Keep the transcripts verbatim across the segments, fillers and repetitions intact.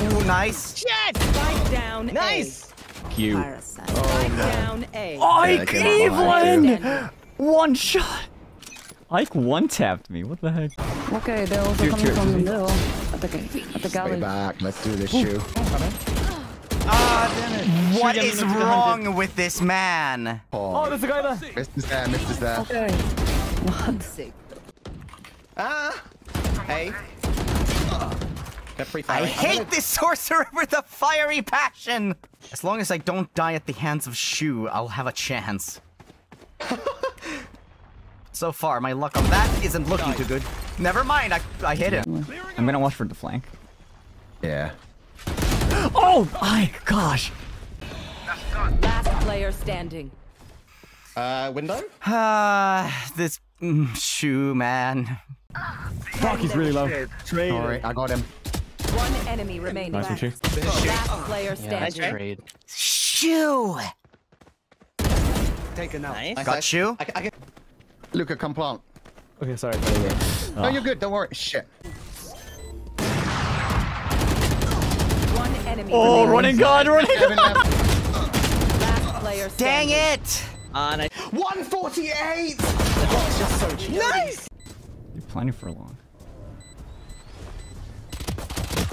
Ooh, nice. Shit! Fight down. Nice. Cute. Parasite. Oh, Fight down A. IkeEveland! One shot. Ike one tapped me. What the heck? Okay, they're also coming from the middle. At the, at the galley. Stay back. Let's do this shoe. Ah, damn it. What is wrong with this man? Oh, there's a guy there. Mister's there. Mister's there. Okay. One sick. Ah. Hey. I hate this sorcerer with a fiery passion! As long as I don't die at the hands of Shu, I'll have a chance. So far, my luck on that isn't looking too good. Never mind, I, I hit it. I'm gonna watch for the flank. Yeah. Oh my gosh! Last player standing. Uh, window? Uh, this mm, Shu, man. Fuck, he's really low. Trade. Alright, I got him. One enemy remaining. Nice one, Shu. Last player standing. Yeah, trade. Shu! Take a note. Nice. Got Shu. I, I can... Luca, come plant. Okay, sorry. Oh. No, you're good. Don't worry. Shit. One enemy. Oh, running god, running god. Last player standing. Dang it! Uh, no. one forty-eight. Oh, it's just so cheap. Nice. You're planning for long.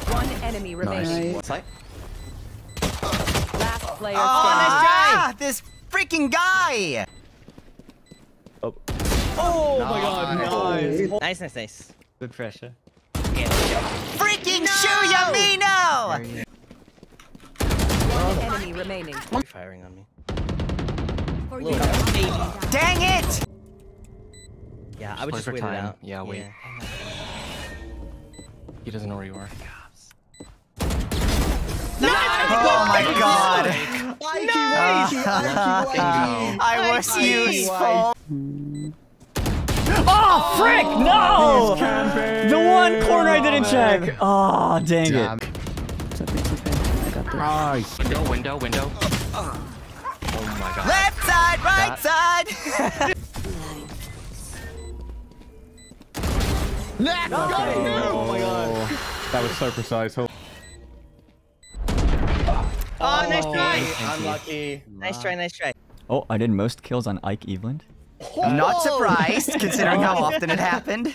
One enemy remaining. Nice. Last player. Ah, oh, this freaking guy! Oh, oh nice. My god! Nice. nice, nice, nice. Good pressure. Yeah. Freaking Shu Yamino! One enemy remaining. Firing on me. Dang it! Yeah, I would just, just wait it out. Yeah, wait. Yeah. He doesn't know where you are. No! Oh my god! Ikey, no! uh, I was useful. Oh frick! No! The one corner I didn't check. Oh dang Damn. it! It's okay, it's okay. I got this. Nice. Window, window, window. Oh my god! Left side, right that. side. Let's go! No. Oh my god. That was so precise. Oh, oh nice try! Unlucky. Nice try, nice try. Oh, I did most kills on IkeEveland. I'm not surprised, considering how often it happened.